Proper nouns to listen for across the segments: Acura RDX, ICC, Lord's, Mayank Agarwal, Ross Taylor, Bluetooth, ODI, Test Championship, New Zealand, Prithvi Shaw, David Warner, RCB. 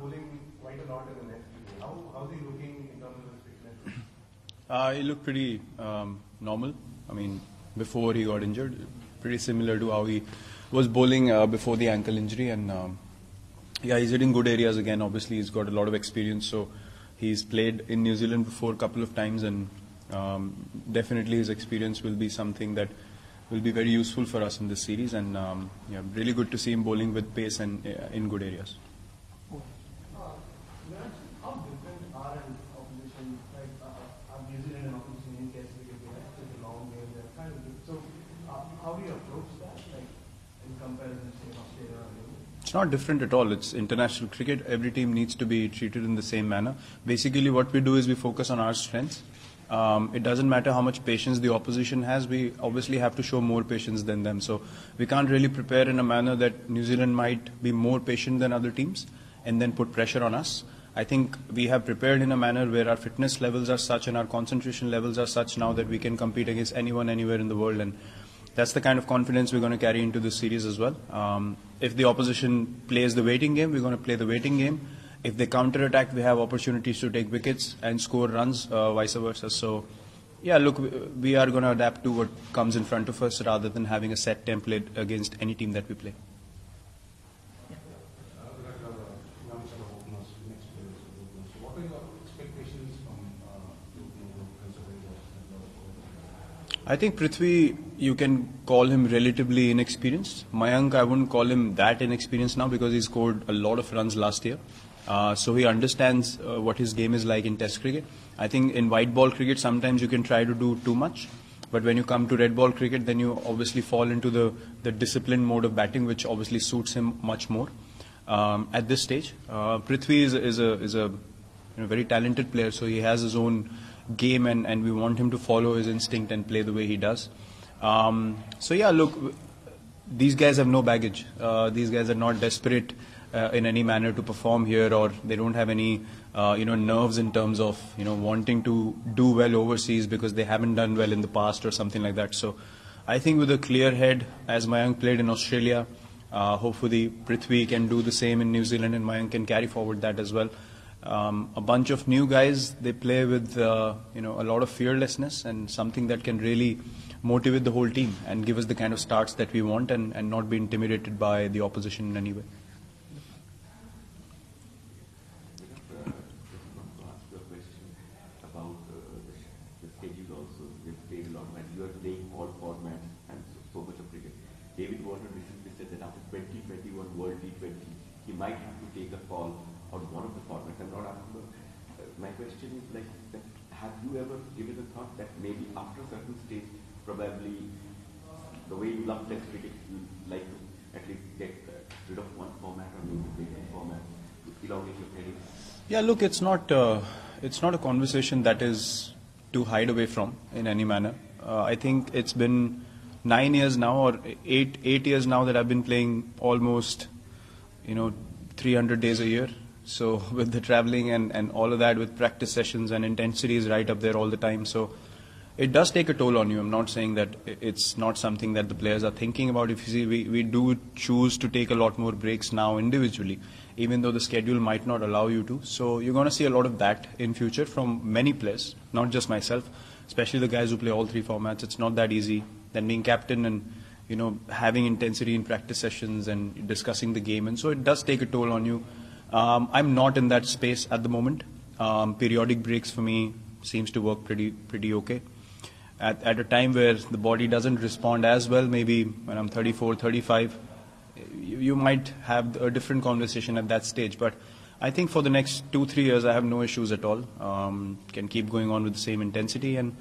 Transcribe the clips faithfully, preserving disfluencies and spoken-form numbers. bowling quite a lot in the next few days. How how's he looking in terms of his fitness? Uh, he looked pretty um, normal. I mean, before he got injured, pretty similar to how he was bowling uh, before the ankle injury. And um, yeah, he's hitting good areas again. Obviously, he's got a lot of experience, so he's played in New Zealand before a couple of times, and um, definitely his experience will be something that will be very useful for us in this series. And um, yeah, really good to see him bowling with pace and uh, in good areas. It's not different at all. It's international cricket. Every team needs to be treated in the same manner. Basically, what we do is we focus on our strengths. Um, it doesn't matter how much patience the opposition has. We obviously have to show more patience than them. So we can't really prepare in a manner that New Zealand might be more patient than other teams and then put pressure on us. I think we have prepared in a manner where our fitness levels are such and our concentration levels are such now that we can compete against anyone anywhere in the world. And that's the kind of confidence we're going to carry into this series as well. Um, if the opposition plays the waiting game, we're going to play the waiting game. If they counter-attack, we have opportunities to take wickets and score runs, uh, vice versa. So, yeah, look, we are going to adapt to what comes in front of us rather than having a set template against any team that we play. I think Prithvi, you can call him relatively inexperienced. Mayank, I wouldn't call him that inexperienced now because he scored a lot of runs last year. Uh, so he understands uh, what his game is like in Test cricket. I think in white ball cricket, sometimes you can try to do too much. But when you come to red ball cricket, then you obviously fall into the, the disciplined mode of batting, which obviously suits him much more um, at this stage. Uh, Prithvi is, is a, is a you know, very talented player, so he has his own game, and, and we want him to follow his instinct and play the way he does. Um, so yeah, look, these guys have no baggage. Uh, these guys are not desperate uh, in any manner to perform here, or they don't have any uh, you know, nerves in terms of you know wanting to do well overseas because they haven't done well in the past or something like that. So I think with a clear head, as Mayank played in Australia, uh, hopefully Prithvi can do the same in New Zealand, and Mayank can carry forward that as well. Um, a bunch of new guys, they play with uh, you know a lot of fearlessness and something that can really motivate the whole team and give us the kind of starts that we want, and, and not be intimidated by the opposition in any way. About the schedule also, they play a lot, and you are playing all formats and so much of cricket. David Warner recently said that after twenty twenty-one World T twenty, he might have to take a call on one of the formats. I'm not asking, uh, my question is like, that have you ever given a thought that maybe after a certain stage, probably the way you love Test cricket, you like to at least get uh, rid of one format or maybe different format to elongate your career? Yeah, look, it's not uh, it's not a conversation that is to hide away from in any manner. Uh, I think it's been nine years now, or eight eight years now that I've been playing almost, you know, three hundred days a year. So with the traveling and, and all of that, with practice sessions and intensity is right up there all the time. So it does take a toll on you. I'm not saying that it's not something that the players are thinking about. If you see, we, we do choose to take a lot more breaks now individually, even though the schedule might not allow you to. So you're going to see a lot of that in future from many players, not just myself, especially the guys who play all three formats. It's not that easy. Then being captain and you know having intensity in practice sessions and discussing the game. And so it does take a toll on you. Um, I'm not in that space at the moment. Um, periodic breaks for me seems to work pretty pretty okay. At, at a time where the body doesn't respond as well, maybe when I'm thirty-four, thirty-five, you, you might have a different conversation at that stage. But I think for the next two, three years, I have no issues at all. Um, can keep going on with the same intensity, and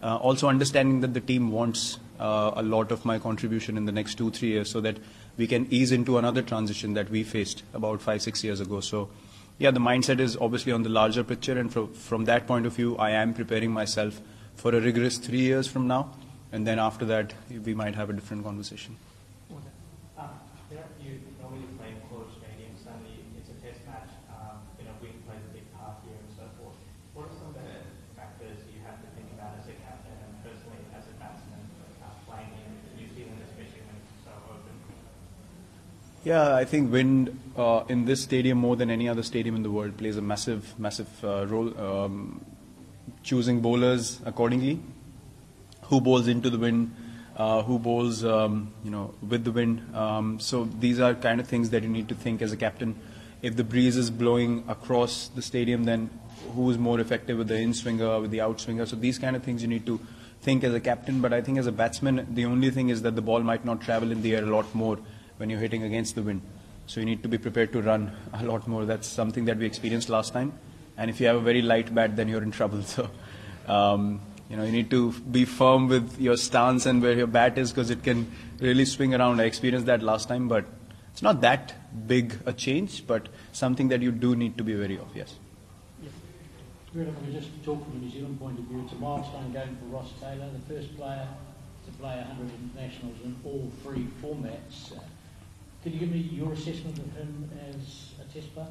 uh, also understanding that the team wants uh, a lot of my contribution in the next two, three years so that we can ease into another transition that we faced about five, six years ago. So, yeah, the mindset is obviously on the larger picture, and from, from that point of view, I am preparing myself for a rigorous three years from now, and then after that, we might have a different conversation. Okay. Um, you know, you normally play in college stadiums, suddenly it's a test match, um, you know, we play the big part here and so forth. What are some of the factors you have to think about as a captain and personally as a batsman uh, playing in New Zealand, especially when it's so open? Yeah, I think wind uh, in this stadium more than any other stadium in the world plays a massive, massive uh, role. Um, choosing bowlers accordingly, who bowls into the wind, uh, who bowls, um, you know, with the wind. Um, so these are kind of things that you need to think as a captain. If the breeze is blowing across the stadium, then who is more effective with the in-swinger, with the out-swinger? So these kind of things you need to think as a captain. But I think as a batsman, the only thing is that the ball might not travel in the air a lot more when you're hitting against the wind. So you need to be prepared to run a lot more. That's something that we experienced last time. And if you have a very light bat, then you're in trouble. So, um, you know, you need to be firm with your stance and where your bat is, because it can really swing around. I experienced that last time, but it's not that big a change, but something that you do need to be wary of, yes. Great. I'm going to just talk from a New Zealand point of view. It's a milestone game for Ross Taylor, the first player to play one hundred internationals in all three formats. Can you give me your assessment of him as a test player?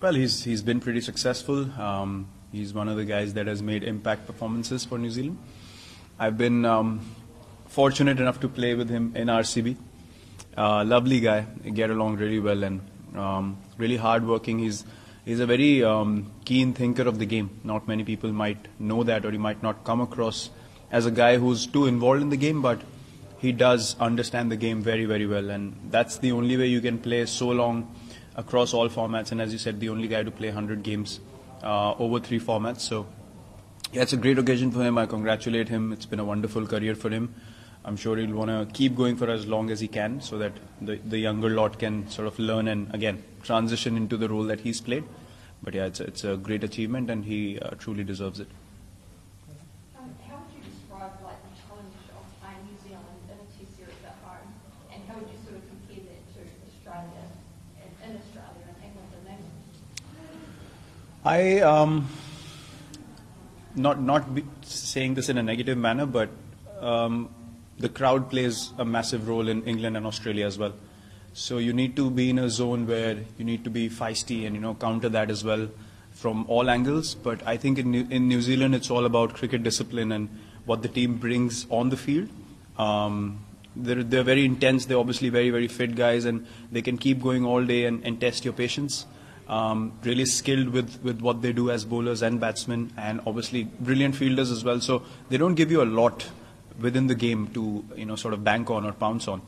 Well, he's, he's been pretty successful. Um, he's one of the guys that has made impact performances for New Zealand. I've been um, fortunate enough to play with him in R C B. Uh, lovely guy, get along really well, and um, really hard-working. He's, he's a very um, keen thinker of the game. Not many people might know that, or he might not come across as a guy who's too involved in the game, but he does understand the game very, very well, and that's the only way you can play so long across all formats, and as you said, the only guy to play one hundred games uh, over three formats. So, yeah, it's a great occasion for him. I congratulate him. It's been a wonderful career for him. I'm sure he'll want to keep going for as long as he can, so that the, the younger lot can sort of learn and, again, transition into the role that he's played. But, yeah, it's a, it's a great achievement, and he uh, truly deserves it. Um, how would you describe, like, the challenge of playing New Zealand in a test series at home, and how would you sort of compare that to Australia, in Australia and England and England? I, um, not, not be saying this in a negative manner, but... Um, The crowd plays a massive role in England and Australia as well. So you need to be in a zone where you need to be feisty and, you know, counter that as well from all angles. But I think in New, in New Zealand, it's all about cricket discipline and what the team brings on the field. Um, they're, they're very intense. They're obviously very, very fit guys, and they can keep going all day and, and test your patience. Um, really skilled with, with what they do as bowlers and batsmen, and obviously brilliant fielders as well. So they don't give you a lot within the game to, you know, sort of bank on or pounce on.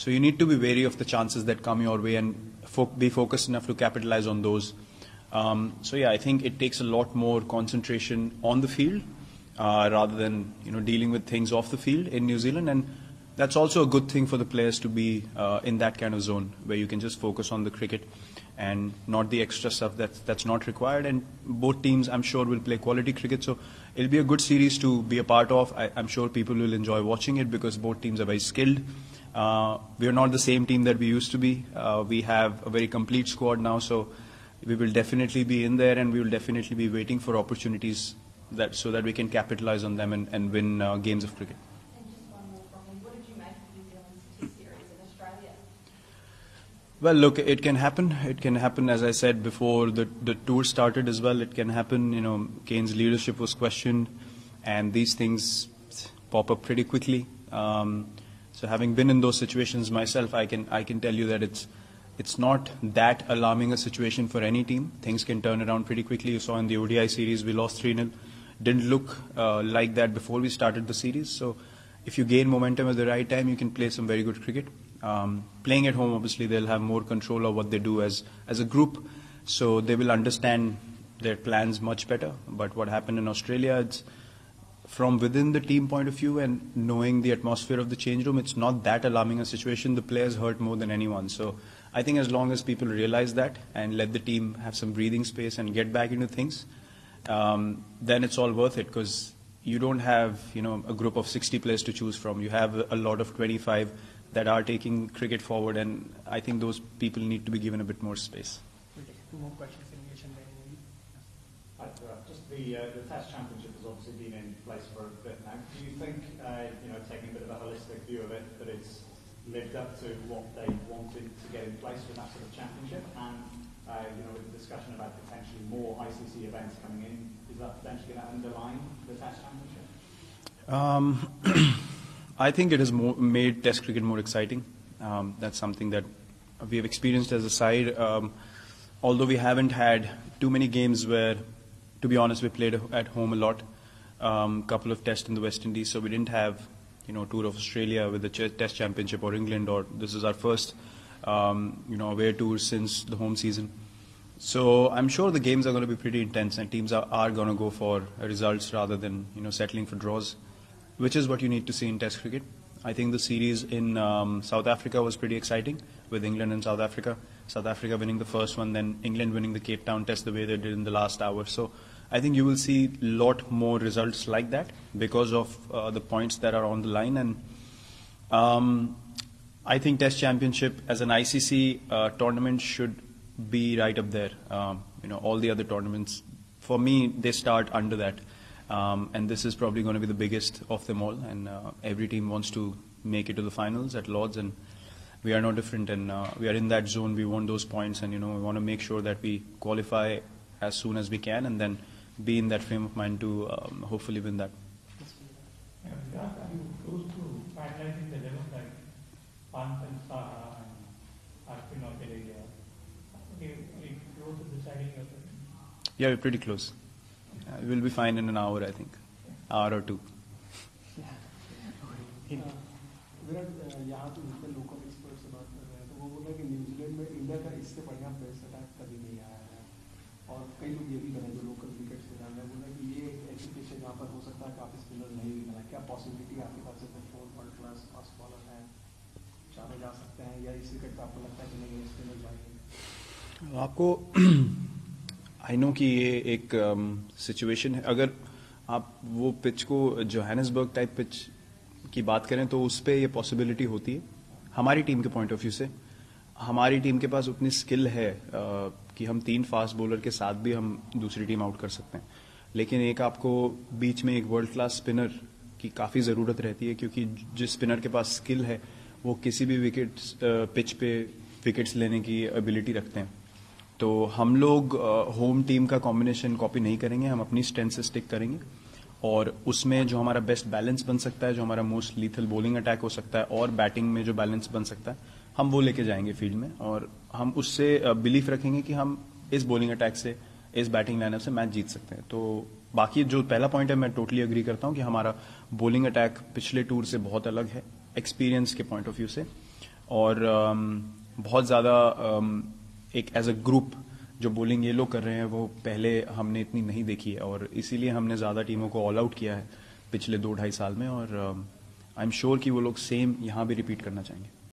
So you need to be wary of the chances that come your way and fo be focused enough to capitalize on those. Um, so yeah, I think it takes a lot more concentration on the field uh, rather than, you know, dealing with things off the field in New Zealand. And that's also a good thing for the players to be uh, in that kind of zone where you can just focus on the cricket and not the extra stuff that's, that's not required. And both teams, I'm sure, will play quality cricket. So it'll be a good series to be a part of. I, I'm sure people will enjoy watching it because both teams are very skilled. Uh, we are not the same team that we used to be. Uh, we have a very complete squad now. So we will definitely be in there, and we will definitely be waiting for opportunities that, so that we can capitalize on them and, and win uh, games of cricket. Well, look, it can happen. It can happen, as I said before, the, the tour started as well. It can happen. You know, Kane's leadership was questioned, and these things pop up pretty quickly. Um, so having been in those situations myself, I can, I can tell you that it's, it's not that alarming a situation for any team. Things can turn around pretty quickly. You saw in the O D I series, we lost three nil. Didn't look uh, like that before we started the series. So if you gain momentum at the right time, you can play some very good cricket. Um, playing at home, obviously, they'll have more control of what they do as, as a group, so they will understand their plans much better. But what happened in Australia, it's from within the team point of view and knowing the atmosphere of the change room, it's not that alarming a situation. The players hurt more than anyone. So I think as long as people realize that and let the team have some breathing space and get back into things, um, then it's all worth it, because you don't have, you know, a group of sixty players to choose from. You have a lot of twenty-five that are taking cricket forward, and I think those people need to be given a bit more space. We'll take two more questions in each, and then we'll... Just the, uh, the Test Championship has obviously been in place for a bit now. Do you think, uh, you know, taking a bit of a holistic view of it, that it's lived up to what they wanted to get in place with that sort of championship? And, uh, you know, with the discussion about potentially more I C C events coming in, is that potentially going to underline the Test Championship? Um, I think it has more made Test cricket more exciting. Um, that's something that we have experienced as a side. Um, although we haven't had too many games where, to be honest, we played at home a lot. A um, couple of tests in the West Indies, so we didn't have, you know, tour of Australia with the ch Test Championship or England. Or this is our first, um, you know, away tour since the home season. So I'm sure the games are going to be pretty intense, and teams are, are going to go for results rather than, you know, settling for draws, which is what you need to see in Test cricket. I think the series in um, South Africa was pretty exciting, with England and South Africa. South Africa winning the first one, then England winning the Cape Town Test the way they did in the last hour. So I think you will see a lot more results like that because of uh, the points that are on the line. And um, I think Test Championship as an I C C uh, tournament should be right up there. Um, you know, all the other tournaments, for me, they start under that. Um, and this is probably going to be the biggest of them all. And uh, every team wants to make it to the finals at Lord's, and we are no different. And uh, we are in that zone. We want those points, and you know, we want to make sure that we qualify as soon as we can, and then be in that frame of mind to um, hopefully win that. Yeah, we're pretty close. Uh, we'll be fine in an hour, I think, hour or two. आपको I know कि ये एक situation um, है. अगर आप वो pitch को Johannesburg type pitch की बात करें तो उस पर यह पॉसिबिलिटी होती है. हमारी टीम के पॉइंट ऑफ व्यू से हमारी टीम के पास उतनी स्किल है uh, कि हम तीन फास्ट बॉलर के साथ भी हम दूसरी टीम आउट कर सकते हैं. लेकिन एक आपको बीच में एक वर्ल्ड क्लास स्पिनर की काफ़ी ज़रूरत रहती है, क्योंकि जिस स्पिनर के पास स्किल है वो किसी भी विकेट पिच पे विकेट्स लेने की एबिलिटी रखते हैं. तो हम लोग होम टीम का कॉम्बिनेशन कॉपी नहीं करेंगे, हम अपनी स्ट्रेंथ से स्टिक करेंगे और उसमें जो हमारा बेस्ट बैलेंस बन सकता है, जो हमारा मोस्ट लीथल बॉलिंग अटैक हो सकता है और बैटिंग में जो बैलेंस बन सकता है, हम वो लेके जाएंगे फील्ड में. और हम उससे बिलीफ रखेंगे कि हम इस बॉलिंग अटैक से, इस बैटिंग लाइनअप से मैच जीत सकते हैं. तो बाकी जो पहला पॉइंट है, मैं टोटली अग्री करता हूं कि हमारा बॉलिंग अटैक पिछले टूर से बहुत अलग है एक्सपीरियंस के पॉइंट ऑफ व्यू से. और बहुत ज़्यादा एक एज अ ग्रुप जो बॉलिंग ये लोग कर रहे हैं वो पहले हमने इतनी नहीं देखी है, और इसीलिए हमने ज़्यादा टीमों को ऑल आउट किया है पिछले दो ढाई साल में. और आई एम श्योर कि वो लोग सेम यहाँ भी रिपीट करना चाहेंगे.